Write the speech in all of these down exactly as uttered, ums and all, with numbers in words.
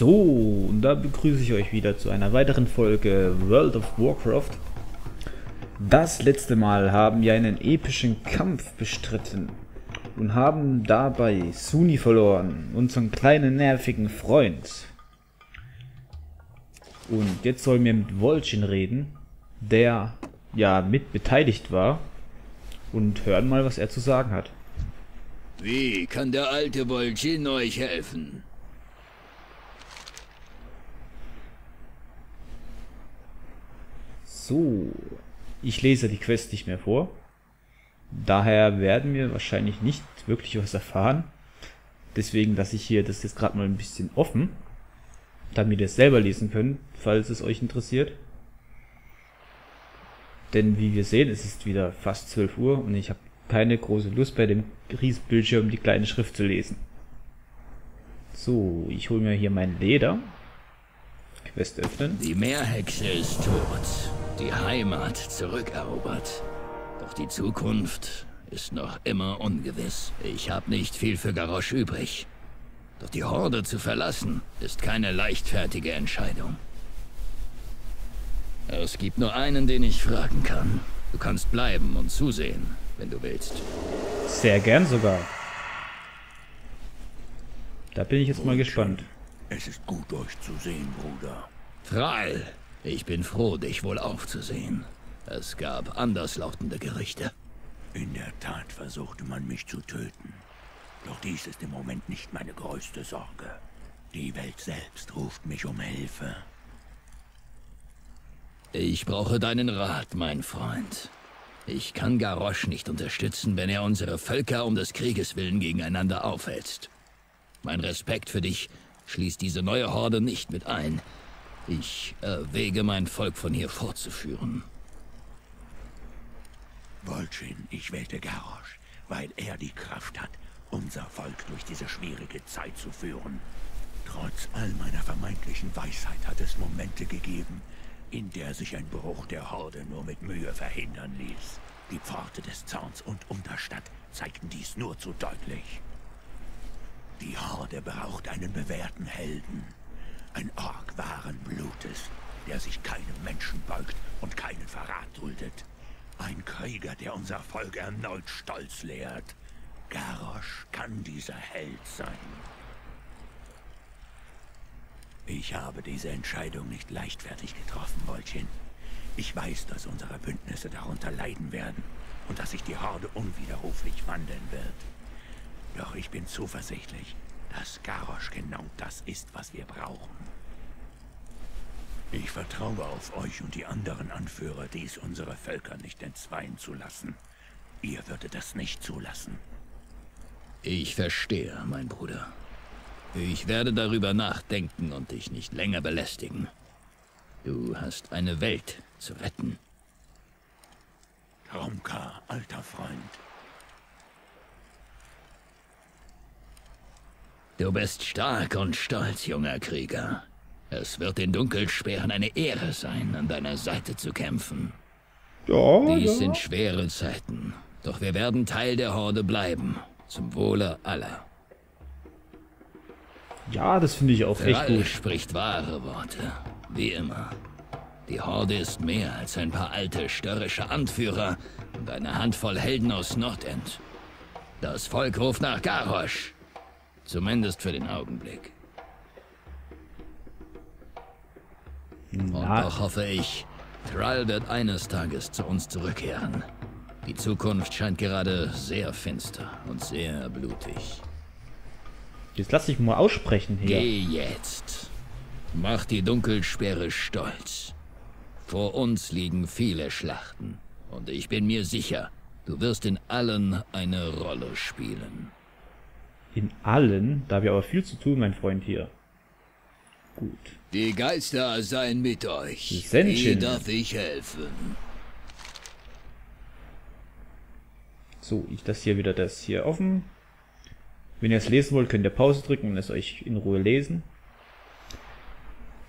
So, und da begrüße ich euch wieder zu einer weiteren Folge World of Warcraft. Das letzte Mal haben wir einen epischen Kampf bestritten und haben dabei Suni verloren, unseren kleinen nervigen Freund. Und jetzt sollen wir mit Vol'jin reden, der ja mit beteiligt war, und hören mal, was er zu sagen hat. Wie kann der alte Vol'jin euch helfen? So, ich lese die Quest nicht mehr vor. Daher werden wir wahrscheinlich nicht wirklich was erfahren. Deswegen lasse ich hier das jetzt gerade mal ein bisschen offen, damit ihr es selber lesen könnt, falls es euch interessiert. Denn wie wir sehen, es ist wieder fast zwölf Uhr und ich habe keine große Lust, bei dem riesen Bildschirm die kleine Schrift zu lesen. So, ich hole mir hier mein Leder. Quest öffnen. Die Meerhexe ist tot, die Heimat zurückerobert. Doch die Zukunft ist noch immer ungewiss. Ich habe nicht viel für Garrosh übrig. Doch die Horde zu verlassen ist keine leichtfertige Entscheidung. Es gibt nur einen, den ich fragen kann. Du kannst bleiben und zusehen, wenn du willst. Sehr gern sogar. Da bin ich jetzt mal gespannt. Es ist gut, euch zu sehen, Bruder. Thrall, ich bin froh, dich wohl aufzusehen. Es gab anderslautende Gerichte. In der Tat versuchte man, mich zu töten. Doch dies ist im Moment nicht meine größte Sorge. Die Welt selbst ruft mich um Hilfe. Ich brauche deinen Rat, mein Freund. Ich kann Garrosh nicht unterstützen, wenn er unsere Völker um des Krieges willen gegeneinander aufhetzt. Mein Respekt für dich schließt diese neue Horde nicht mit ein. Ich erwäge, mein Volk von hier fortzuführen. Vol'jin, ich wählte Garrosh, weil er die Kraft hat, unser Volk durch diese schwierige Zeit zu führen. Trotz all meiner vermeintlichen Weisheit hat es Momente gegeben, in der sich ein Bruch der Horde nur mit Mühe verhindern ließ. Die Pforte des Zorns und Unterstadt zeigten dies nur zu deutlich. Die Horde braucht einen bewährten Helden. Ein Ork wahren Blutes, der sich keinem Menschen beugt und keinen Verrat duldet. Ein Krieger, der unser Volk erneut stolz lehrt. Garrosh kann dieser Held sein. Ich habe diese Entscheidung nicht leichtfertig getroffen, Vol'jin. Ich weiß, dass unsere Bündnisse darunter leiden werden und dass sich die Horde unwiderruflich wandeln wird. Doch ich bin zuversichtlich, dass Garrosh genau das ist, was wir brauchen. Ich vertraue auf euch und die anderen Anführer, dies unsere Völker nicht entzweien zu lassen. Ihr würdet das nicht zulassen. Ich verstehe, mein Bruder. Ich werde darüber nachdenken und dich nicht länger belästigen. Du hast eine Welt zu retten. Tromka, alter Freund. Du bist stark und stolz, junger Krieger. Es wird den Dunkelspeeren eine Ehre sein, an deiner Seite zu kämpfen. Ja, Dies ja. sind schwere Zeiten, doch wir werden Teil der Horde bleiben, zum Wohle aller. Ja, das finde ich auch Thrall echt gut. Spricht wahre Worte, wie immer. Die Horde ist mehr als ein paar alte, störrische Anführer und eine Handvoll Helden aus Nordend. Das Volk ruft nach Garrosh. Zumindest für den Augenblick. Und doch hoffe ich, Thrall wird eines Tages zu uns zurückkehren. Die Zukunft scheint gerade sehr finster und sehr blutig. Jetzt lass ich mal aussprechen hier. Geh jetzt. Mach die Dunkelspeere stolz. Vor uns liegen viele Schlachten. Und ich bin mir sicher, du wirst in allen eine Rolle spielen. In allen? Da haben wir aber viel zu tun, mein Freund hier. Gut. Die Geister seien mit euch. Sen'jin. Wie darf ich helfen? So, ich lasse hier wieder das hier offen. Wenn ihr es lesen wollt, könnt ihr Pause drücken und es euch in Ruhe lesen.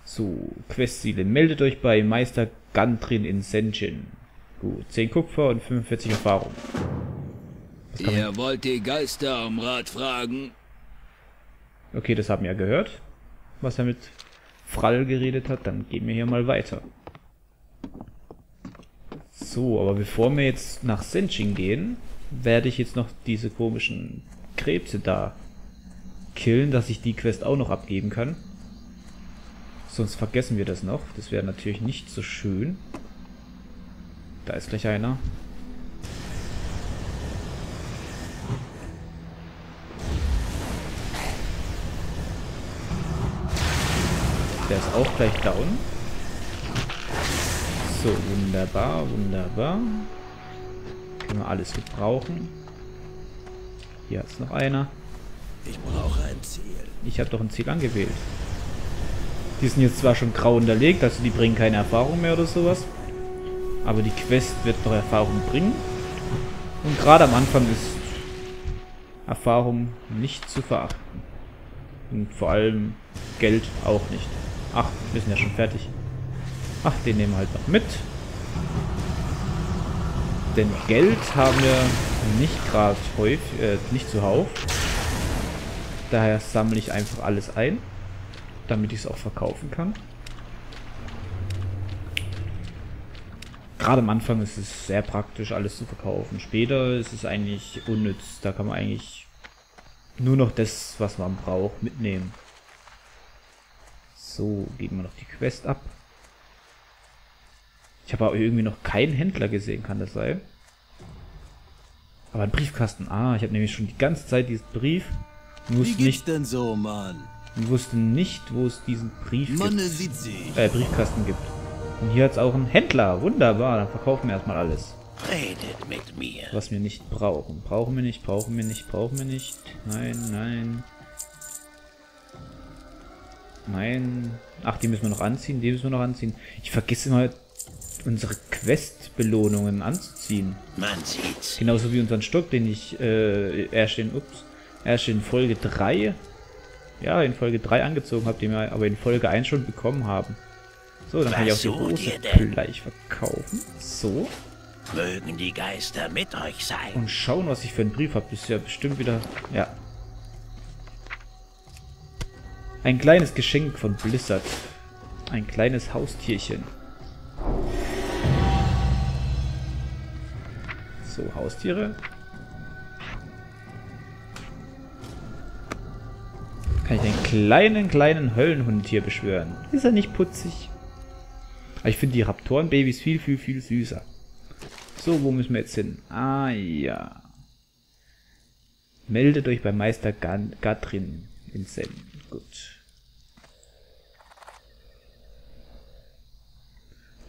So, Questziele. Meldet euch bei Meister Gadrin in Sen'jin. Gut, zehn Kupfer und fünfundvierzig Erfahrung. Ihr wollt die Geister um Rat fragen? Okay, das haben wir ja gehört. was er mit Thrall geredet hat, dann gehen wir hier mal weiter. So, aber bevor wir jetzt nach Sen'jin gehen, werde ich jetzt noch diese komischen Krebse da killen, dass ich die Quest auch noch abgeben kann. Sonst vergessen wir das noch. Das wäre natürlich nicht so schön. Da ist gleich einer. Der ist auch gleich down. So, wunderbar, wunderbar. Können wir alles gebrauchen. Hier ist noch einer. Ich brauche ein Ziel. Ich habe doch ein Ziel angewählt. Die sind jetzt zwar schon grau unterlegt, also die bringen keine Erfahrung mehr oder sowas. Aber die Quest wird noch Erfahrung bringen. Und gerade am Anfang ist Erfahrung nicht zu verachten. Und vor allem Geld auch nicht. Ach, wir sind ja schon fertig. Ach, den nehmen wir halt noch mit. Denn Geld haben wir nicht gerade häufig, äh, nicht zuhauf. Daher sammle ich einfach alles ein, damit ich es auch verkaufen kann. Gerade am Anfang ist es sehr praktisch, alles zu verkaufen. Später ist es eigentlich unnütz. Da kann man eigentlich nur noch das, was man braucht, mitnehmen. So, geben wir noch die Quest ab. Ich habe auch irgendwie noch keinen Händler gesehen, kann das sein? Aber ein Briefkasten. Ah, ich habe nämlich schon die ganze Zeit diesen Brief. Wie geht's denn so, Mann? Und wusste nicht, wo es diesen Brief gibt, äh, Briefkasten gibt. Und hier hat es auch einen Händler. Wunderbar, dann verkaufen wir erstmal alles. Redet mit mir. Was wir nicht brauchen. Brauchen wir nicht, brauchen wir nicht, brauchen wir nicht. Nein, nein. Nein. Ach, die müssen wir noch anziehen, die müssen wir noch anziehen. Ich vergesse immer, unsere Quest-Belohnungen anzuziehen. Man sieht's. Genauso wie unseren Stock, den ich äh, erst in, ups, erst in Folge drei... Ja, in Folge drei angezogen habe, den wir aber in Folge eins schon bekommen haben. So, dann kann ich auch die große gleich verkaufen. So. Mögen die Geister mit euch sein. Und schauen, was ich für einen Brief habe. Ist ja bestimmt wieder... Ja. Ein kleines Geschenk von Blizzard. Ein kleines Haustierchen. So, Haustiere. Kann ich den kleinen, kleinen Höllenhund hier beschwören. Ist er nicht putzig? Aber ich finde die Raptorenbabys viel, viel, viel süßer. So, wo müssen wir jetzt hin? Ah, ja. Meldet euch bei Meister Gadrin in Sen. Gut.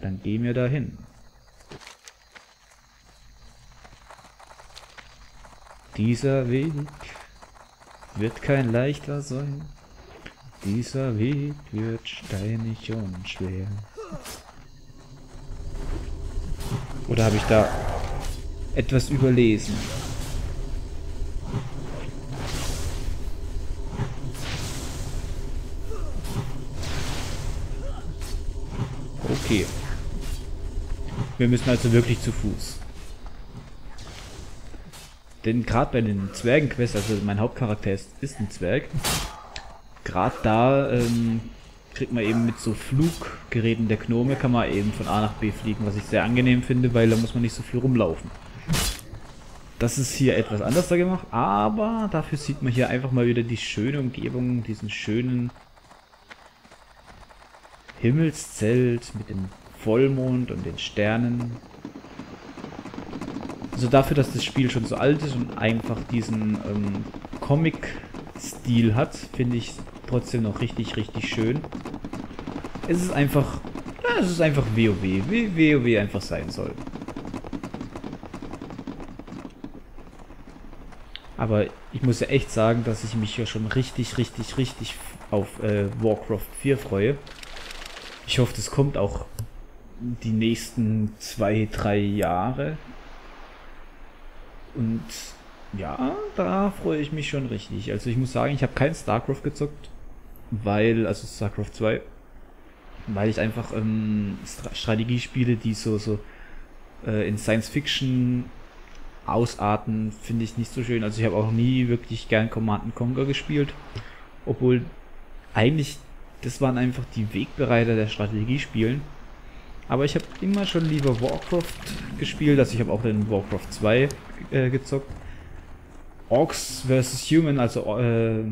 Dann gehen wir da hin. Dieser Weg wird kein leichter sein. Dieser Weg wird steinig und schwer. Oder habe ich da etwas überlesen? Okay. Wir müssen also wirklich zu Fuß. Denn gerade bei den Zwergenquests, also mein Hauptcharakter ist, ist ein Zwerg, gerade da ähm, kriegt man eben mit so Fluggeräten der Gnome, kann man eben von A nach B fliegen, was ich sehr angenehm finde, weil da muss man nicht so viel rumlaufen. Das ist hier etwas anders da gemacht, aber dafür sieht man hier einfach mal wieder die schöne Umgebung, diesen schönen Himmelszelt mit dem Vollmond und den Sternen. Also dafür, dass das Spiel schon so alt ist und einfach diesen ähm, Comic-Stil hat, finde ich trotzdem noch richtig, richtig schön. Es ist einfach, ja, es ist einfach WoW, wie WoW einfach sein soll. Aber ich muss ja echt sagen, dass ich mich ja schon richtig, richtig, richtig auf äh, Warcraft vier freue. Ich hoffe, das kommt auch die nächsten zwei, drei Jahre. Und ja, da freue ich mich schon richtig. Also ich muss sagen, ich habe kein StarCraft gezockt, weil, also StarCraft zwei, weil ich einfach ähm, Strategiespiele, die so, so äh, in Science-Fiction ausarten, finde ich nicht so schön. Also ich habe auch nie wirklich gern Command and Conquer gespielt, obwohl eigentlich Das waren einfach die Wegbereiter der Strategiespielen. Aber ich habe immer schon lieber Warcraft gespielt. Also ich habe auch den Warcraft zwei äh, gezockt. Orcs versus Human, also äh,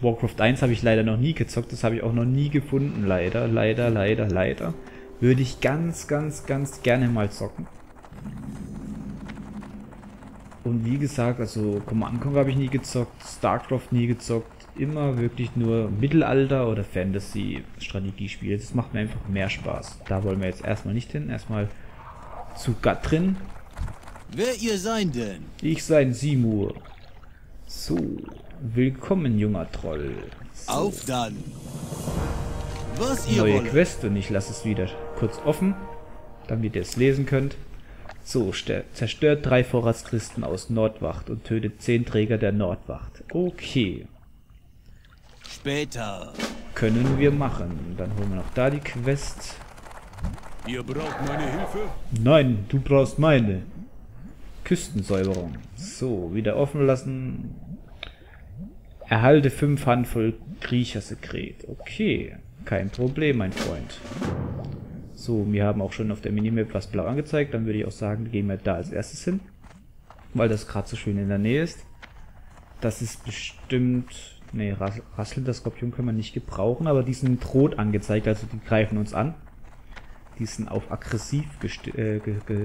Warcraft eins habe ich leider noch nie gezockt. Das habe ich auch noch nie gefunden, leider, leider, leider, leider. Würde ich ganz, ganz, ganz gerne mal zocken. Und wie gesagt, also Command and Conquer habe ich nie gezockt, StarCraft nie gezockt. Immer wirklich nur Mittelalter oder Fantasy-Strategiespiele. Das macht mir einfach mehr Spaß. Da wollen wir jetzt erstmal nicht hin. Erstmal zu Gadrin. Wer ihr sein denn? Ich sein Simur. So, willkommen junger Troll. So. Auf dann. Was ihr Neue wollt. Quest und ich lasse es wieder kurz offen, damit ihr es lesen könnt. So, zerstört drei Vorratskristen aus Nordwacht und tötet zehn Träger der Nordwacht. Okay. Später. Können wir machen. Dann holen wir noch da die Quest. Ihr braucht meine Hilfe? Nein, du brauchst meine. Küstensäuberung. So, wieder offen lassen. Erhalte fünf Handvoll Kriechersekret. Okay, kein Problem, mein Freund. So, wir haben auch schon auf der Minimap was blau angezeigt. Dann würde ich auch sagen, gehen wir da als erstes hin. Weil das gerade so schön in der Nähe ist. Das ist bestimmt... Ne, rasselnder Skorpion können wir nicht gebrauchen, aber die sind rot angezeigt, also die greifen uns an. Die sind auf aggressiv äh,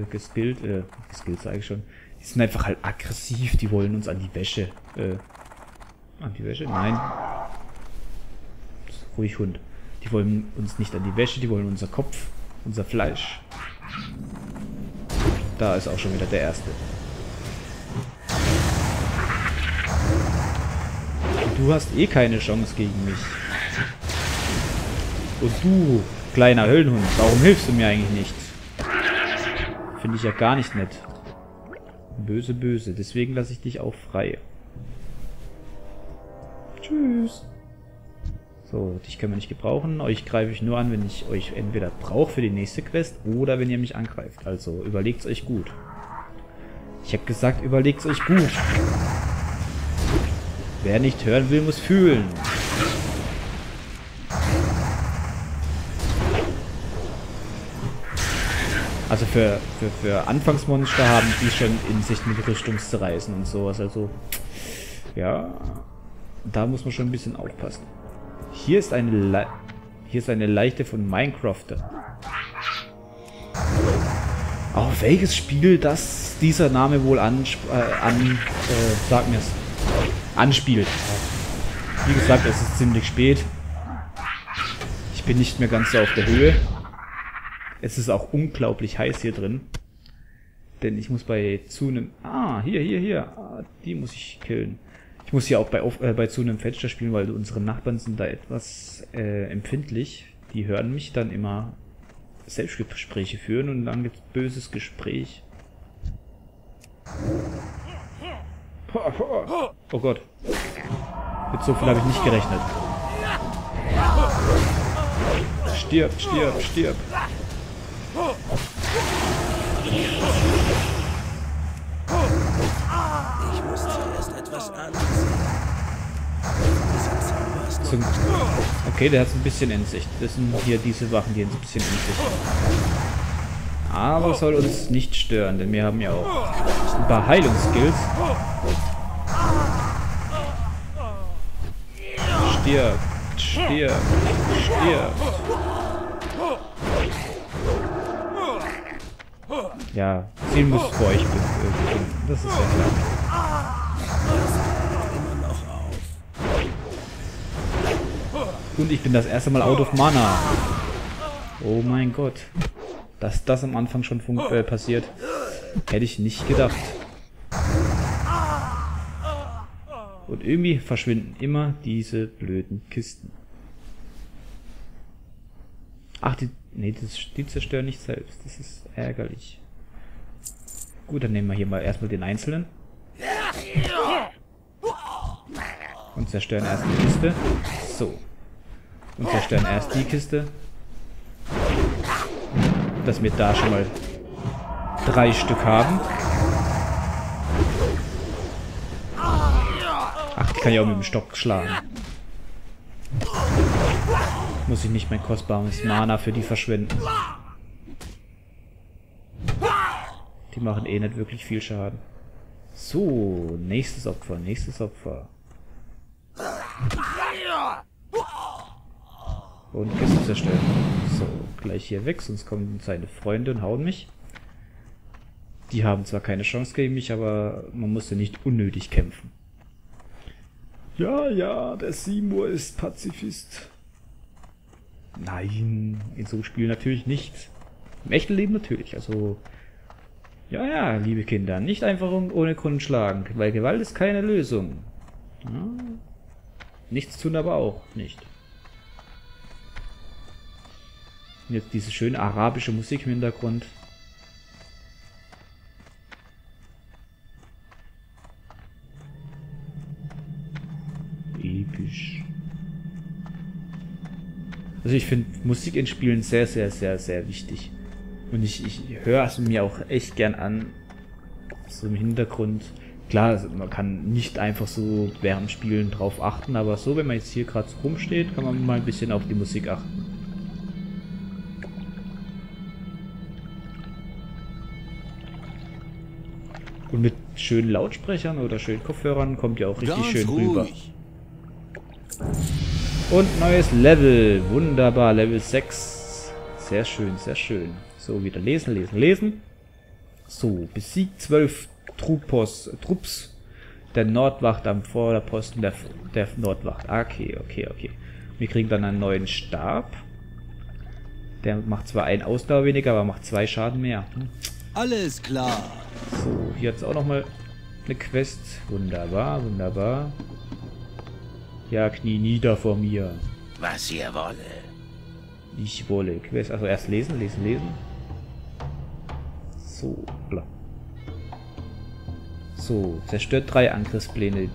geskillt, äh, geskillt sage ich schon. Die sind einfach halt aggressiv, die wollen uns an die Wäsche. Äh, an die Wäsche? Nein. Ruhig Hund. Die wollen uns nicht an die Wäsche, die wollen unser Kopf, unser Fleisch. Da ist auch schon wieder der erste. Du hast eh keine Chance gegen mich. Und du, kleiner Höllenhund, warum hilfst du mir eigentlich nicht? Finde ich ja gar nicht nett. Böse, böse. Deswegen lasse ich dich auch frei. Tschüss. So, dich können wir nicht gebrauchen. Euch greife ich nur an, wenn ich euch entweder brauche für die nächste Quest oder wenn ihr mich angreift. Also, überlegt's euch gut. Ich habe gesagt, überlegt's euch gut. Wer nicht hören will, muss fühlen. Also für, für, für Anfangsmonster haben die schon in sich mit Rüstungszerreißen und sowas. Also, ja, da muss man schon ein bisschen aufpassen. Hier ist eine, Le Hier ist eine Leichte von Minecrafter. Auf welches Spiel das dieser Name wohl an... Äh, an äh, sag mir's. Anspielt. Wie gesagt, es ist ziemlich spät. Ich bin nicht mehr ganz so auf der Höhe. Es ist auch unglaublich heiß hier drin. Denn ich muss bei Zunem... Ah, hier, hier, hier. Ah, die muss ich killen. Ich muss hier auch bei, äh, bei Zunem Fenster spielen, weil unsere Nachbarn sind da etwas äh, empfindlich. Die hören mich dann immer Selbstgespräche führen und dann gibt's böses Gespräch. Oh Gott. Mit so viel habe ich nicht gerechnet. Stirb, stirb, stirb. Ich muss zuerst etwas ansehen. Okay, der hat es ein bisschen in sich. Das sind hier diese Wachen, die ein bisschen in sich haben. Aber soll uns nicht stören, denn wir haben ja auch ein paar Heilungsskills. Stirbt, stirbt, stirbt. Ja, sie muss für euch befinden. Das ist ja klar. Und ich bin das erste Mal out of Mana. Oh mein Gott. Dass das am Anfang schon äh, passiert, hätte ich nicht gedacht. Und irgendwie verschwinden immer diese blöden Kisten. Ach, die, nee, das, die zerstören nicht selbst. Das ist ärgerlich. Gut, dann nehmen wir hier mal erstmal den Einzelnen. Und zerstören erst die Kiste. So. Und zerstören erst die Kiste. Dass wir da schon mal drei Stück haben. Kann ich auch mit dem Stock schlagen. muss ich nicht mein kostbares Mana für die verschwenden. Die machen eh nicht wirklich viel Schaden. So, nächstes Opfer, nächstes Opfer. Und Kisten zerstören. So, gleich hier weg, sonst kommen seine Freunde und hauen mich. Die haben zwar keine Chance gegen mich, aber man muss ja nicht unnötig kämpfen. Ja, ja, der Seymour ist Pazifist. Nein, in so einem Spiel natürlich nicht. Im echten Leben natürlich, also... Ja, ja, liebe Kinder, nicht einfach ohne Grund schlagen, weil Gewalt ist keine Lösung. Ja. Nichts tun aber auch nicht. Und jetzt diese schöne arabische Musik im Hintergrund. Episch. Also ich finde Musik in Spielen sehr, sehr, sehr, sehr wichtig. Und ich, ich höre es mir auch echt gern an, so im Hintergrund. Klar, man kann nicht einfach so während Spielen drauf achten, aber so, wenn man jetzt hier gerade so rumsteht, kann man mal ein bisschen auf die Musik achten. Und mit schönen Lautsprechern oder schönen Kopfhörern kommt ja auch richtig ganz schön ruhig rüber. Und neues Level, wunderbar, Level sechs. Sehr schön, sehr schön. So, wieder lesen, lesen, lesen. So, besiegt zwölf Truppos, Trupps der Nordwacht am Vorderposten der, der Nordwacht. Okay, okay, okay. Wir kriegen dann einen neuen Stab. Der macht zwar einen Ausdauer weniger, aber macht zwei Schaden mehr. Hm. Alles klar. So, hier hat es auch nochmal eine Quest. Wunderbar, wunderbar. Ja, knie nieder vor mir. Was ihr wolle. Ich wolle Quest. Also erst lesen, lesen, lesen. So, bla. So, zerstört drei Angriffspläne,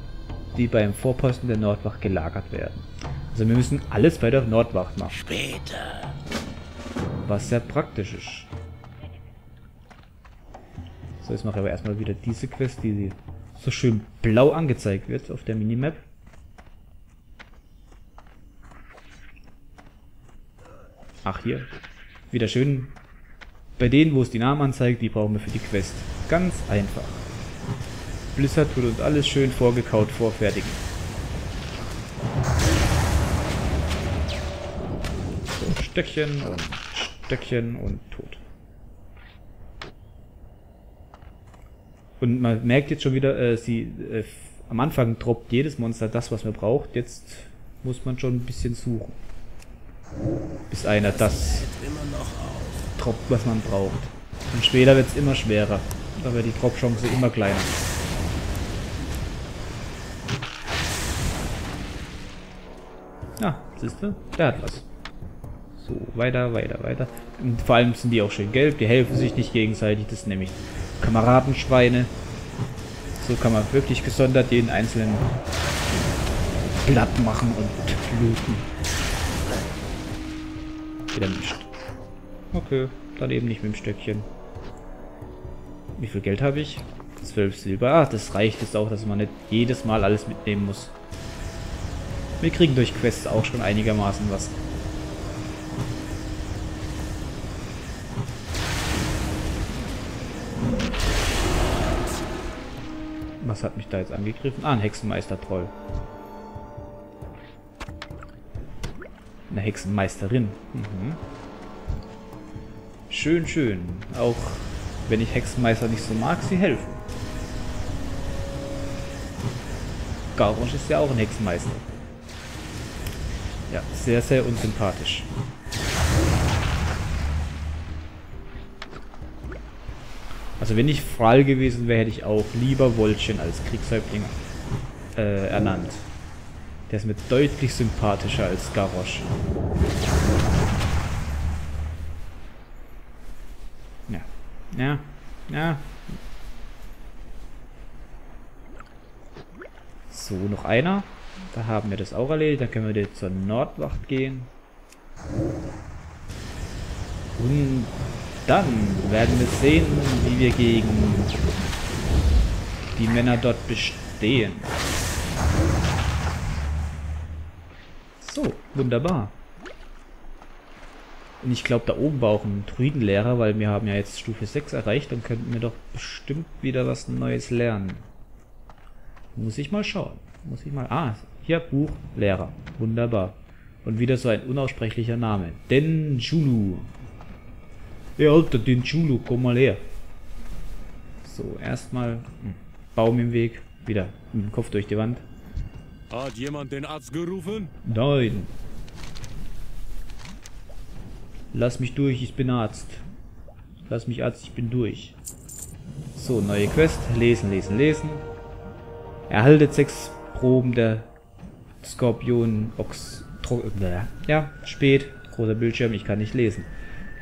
die beim Vorposten der Nordwacht gelagert werden. Also wir müssen alles bei der Nordwacht machen. Später. Was sehr praktisch ist. So, jetzt mache ich aber erstmal wieder diese Quest, die so schön blau angezeigt wird auf der Minimap. Ach, hier. Wieder schön... Bei denen, wo es die Namen anzeigt, die brauchen wir für die Quest. Ganz einfach. Blizzard tut uns alles schön vorgekaut, vorfertig. So, Stöckchen und Stöckchen und tot. Und man merkt jetzt schon wieder, äh, sie äh, am Anfang droppt jedes Monster das, was man braucht. Jetzt muss man schon ein bisschen suchen. Bis einer das... was man braucht. Und später wird es immer schwerer. Da wird die Drop-Chance immer kleiner. Ja, siehst du? Der hat was. So, weiter, weiter, weiter. Und vor allem sind die auch schön gelb. Die helfen sich nicht gegenseitig. Das sind nämlich Kameradenschweine. So kann man wirklich gesondert jeden einzelnen platt machen und bluten. Wieder nicht. Okay, dann eben nicht mit dem Stöckchen. Wie viel Geld habe ich? zwölf Silber. Ah, das reicht jetzt auch, dass man nicht jedes Mal alles mitnehmen muss. Wir kriegen durch Quests auch schon einigermaßen was. Was hat mich da jetzt angegriffen? Ah, ein Hexenmeister-Troll. Eine Hexenmeisterin. Mhm. Schön, schön. Auch wenn ich Hexenmeister nicht so mag, sie helfen. Garrosh ist ja auch ein Hexenmeister. Ja, sehr, sehr unsympathisch. Also wenn ich Thrall gewesen wäre, hätte ich auch lieber Vol'jin als Kriegshäuptling äh, ernannt. Der ist mir deutlich sympathischer als Garrosh. Ja, ja. So, noch einer. Da haben wir das auch erledigt. Dann können wir jetzt zur Nordwacht gehen. Und dann werden wir sehen, wie wir gegen die Männer dort bestehen. So, wunderbar. Und ich glaube, da oben war auch ein Druidenlehrer, weil wir haben ja jetzt Stufe sechs erreicht. Dann könnten wir doch bestimmt wieder was Neues lernen. Muss ich mal schauen. Muss ich mal... Ah, hier, Buch, Lehrer. Wunderbar. Und wieder so ein unaussprechlicher Name. Denjulu. Ja, Alter, Denjulu, komm mal her. So, erstmal... Baum im Weg. Wieder mit dem Kopf durch die Wand. Hat jemand den Arzt gerufen? Nein. Lass mich durch, ich bin Arzt. Lass mich Arzt, ich bin durch. So, neue Quest. Lesen, lesen, lesen. Erhaltet sechs Proben der Skorpion-Ochs... Ja, spät. Großer Bildschirm, ich kann nicht lesen.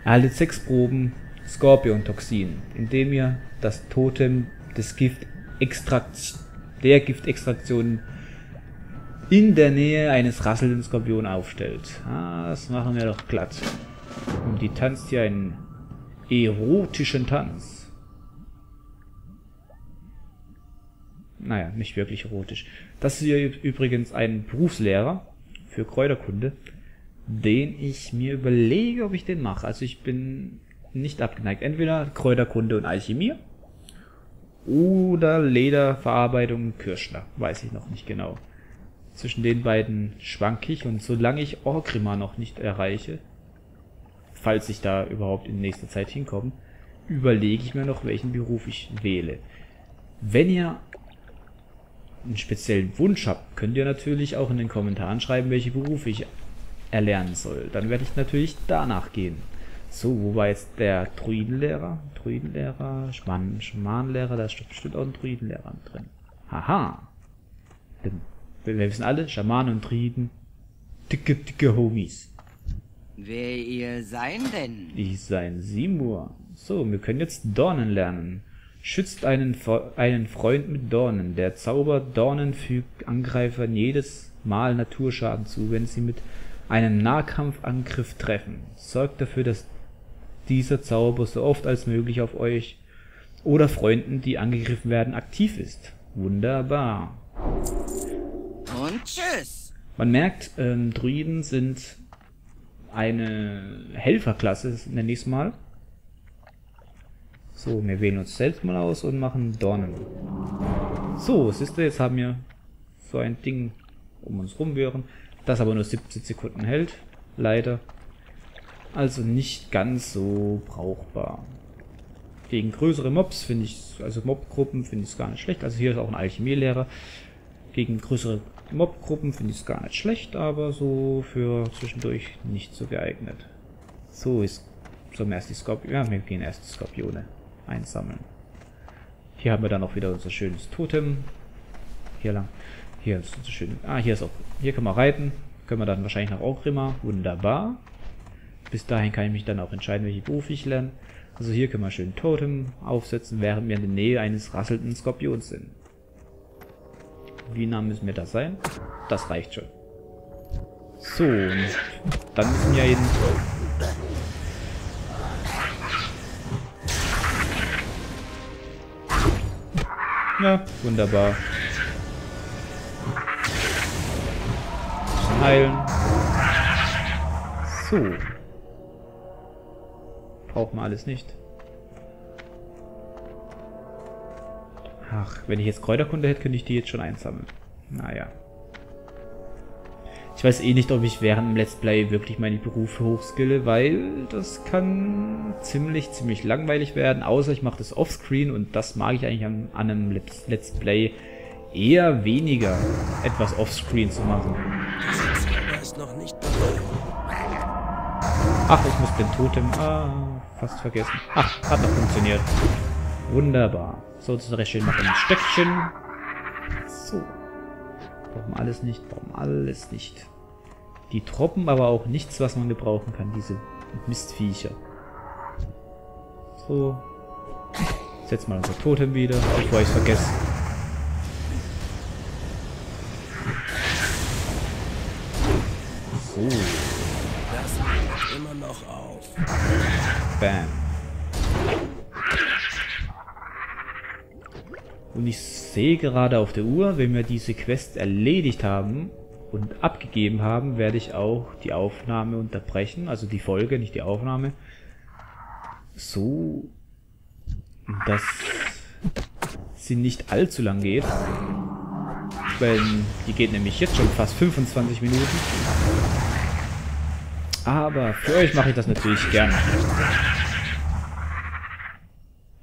Erhaltet sechs Proben Skorpion-Toxin, indem ihr das Totem des Gift-Extrakt... der Giftextraktion in der Nähe eines rasselnden Skorpion aufstellt. Ah, das machen wir doch glatt. Und die tanzt hier einen erotischen Tanz. Naja, nicht wirklich erotisch. Das ist hier übrigens ein Berufslehrer für Kräuterkunde, den ich mir überlege, ob ich den mache. Also ich bin nicht abgeneigt. Entweder Kräuterkunde und Alchemie oder Lederverarbeitung und Kirschler. Weiß ich noch nicht genau. Zwischen den beiden schwank ich, und solange ich Orgrimmar noch nicht erreiche, falls ich da überhaupt in nächster Zeit hinkomme, überlege ich mir noch, welchen Beruf ich wähle. Wenn ihr einen speziellen Wunsch habt, könnt ihr natürlich auch in den Kommentaren schreiben, welche Berufe ich erlernen soll. Dann werde ich natürlich danach gehen. So, wo war jetzt der Druidenlehrer? Druidenlehrer, Schman, Schmanlehrer, da steht bestimmt auch ein Druidenlehrer drin. Haha! Wir wissen alle, Schamanen und Druiden, dicke, dicke Homies. Wer ihr sein denn? Ich sein Simur. So, wir können jetzt Dornen lernen. Schützt einen, einen Freund mit Dornen. Der Zauber Dornen fügt Angreifern jedes Mal Naturschaden zu, wenn sie mit einem Nahkampfangriff treffen. Sorgt dafür, dass dieser Zauber so oft als möglich auf euch oder Freunden, die angegriffen werden, aktiv ist. Wunderbar. Und tschüss! Man merkt, ähm, Druiden sind eine Helferklasse, nenne ich es mal. So, wir wählen uns selbst mal aus und machen Dornen. So, siehst du, jetzt haben wir so ein Ding um uns rumwirren, das aber nur siebzig Sekunden hält, leider. Also nicht ganz so brauchbar. Gegen größere Mobs finde ich, also Mobgruppen finde ich es gar nicht schlecht. Also hier ist auch ein Alchemielehrer. Gegen größere Mobgruppen finde ich es gar nicht schlecht, aber so für zwischendurch nicht so geeignet. So ist zum ersten Skorpion. Ja, wir gehen erst die Skorpione einsammeln. Hier haben wir dann auch wieder unser schönes Totem. Hier lang. Hier ist unser schönes. Ah, hier ist auch. Hier können wir reiten. Können wir dann wahrscheinlich nach Orgrimmar. Wunderbar. Bis dahin kann ich mich dann auch entscheiden, welche Beruf ich lerne. Also hier können wir schön Totem aufsetzen, während wir in der Nähe eines rasselnden Skorpions sind. Wie nah müssen wir da sein? Das reicht schon. So, dann müssen wir jeden... Ja, wunderbar. Heilen. So. Brauchen wir alles nicht. Ach, wenn ich jetzt Kräuterkunde hätte, könnte ich die jetzt schon einsammeln. Naja. Ich weiß eh nicht, ob ich während dem Let's Play wirklich meine Berufe hochskille, weil das kann ziemlich, ziemlich langweilig werden, außer ich mache das offscreen, und das mag ich eigentlich an, an einem Let's Play eher weniger, etwas offscreen zu machen. Ach, ich muss den Totem... Ah, fast vergessen. Ach, hat noch funktioniert. Wunderbar. So, zu recht schön machen ein Stöckchen. So. Brauchen alles nicht, brauchen alles nicht. Die Tropen, aber auch nichts, was man gebrauchen kann, diese Mistviecher. So. Setz mal unser Totem wieder, bevor ich es vergesse. So. Das macht immer noch auf. Bam. Und ich sehe gerade auf der Uhr, wenn wir diese Quest erledigt haben, und abgegeben haben, werde ich auch die Aufnahme unterbrechen, also die Folge, nicht die Aufnahme. So, dass sie nicht allzu lang geht. Wenn, die geht nämlich jetzt schon fast fünfundzwanzig Minuten. Aber für euch mache ich das natürlich gerne.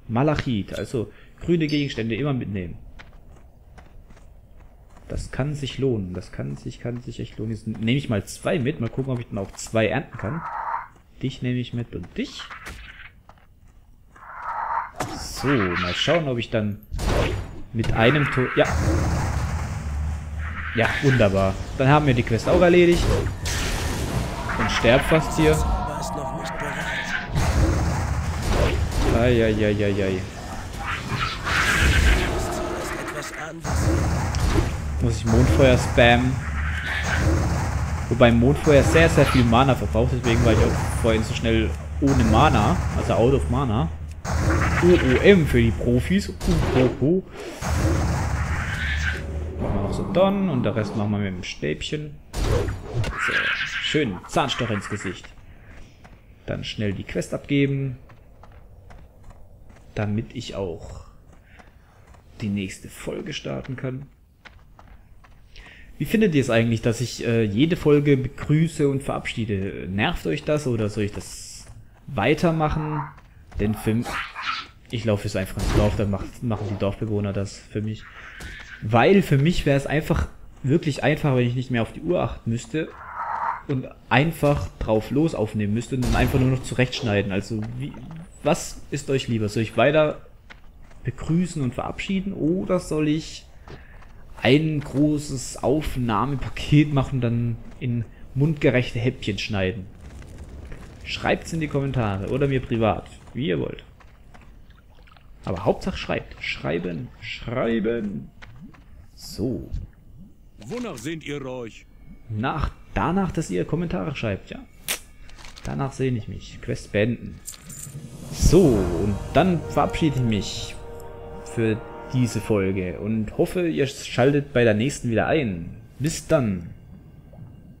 Malachit, also grüne Gegenstände immer mitnehmen. Das kann sich lohnen. Das kann sich, kann sich echt lohnen. Jetzt nehme ich mal zwei mit. Mal gucken, ob ich dann auch zwei ernten kann. Dich nehme ich mit und dich. So, mal schauen, ob ich dann mit einem Tor... Ja. Ja, wunderbar. Dann haben wir die Quest auch erledigt. Und sterb fast hier. Eieieiei. Muss ich Mondfeuer spammen. Wobei Mondfeuer sehr, sehr viel Mana verbraucht. Deswegen war ich auch vorhin so schnell ohne Mana. Also out of Mana. O O M für die Profis. Uhoho. Machen wir noch so Don. Und der Rest machen wir mit dem Stäbchen. So. Schön. Zahnstocher ins Gesicht. Dann schnell die Quest abgeben. Damit ich auch die nächste Folge starten kann. Wie findet ihr es eigentlich, dass ich äh, jede Folge begrüße und verabschiede? Nervt euch das oder soll ich das weitermachen? Denn für ich laufe jetzt einfach ins Dorf, dann macht, machen die Dorfbewohner das für mich. Weil für mich wäre es einfach wirklich einfach, wenn ich nicht mehr auf die Uhr achten müsste und einfach drauf los aufnehmen müsste und dann einfach nur noch zurechtschneiden. Also wie, was ist euch lieber? Soll ich weiter begrüßen und verabschieden oder soll ich ein großes Aufnahmepaket machen, dann in mundgerechte Häppchen schneiden? Schreibt's in die Kommentare oder mir privat, wie ihr wollt. Aber Hauptsache schreibt. Schreiben, schreiben. So. Wonach sehnt ihr euch? Nach, danach, dass ihr Kommentare schreibt, ja. Danach sehne ich mich. Quest beenden. So, und dann verabschiede ich mich für diese Folge und hoffe, ihr schaltet bei der nächsten wieder ein. Bis dann!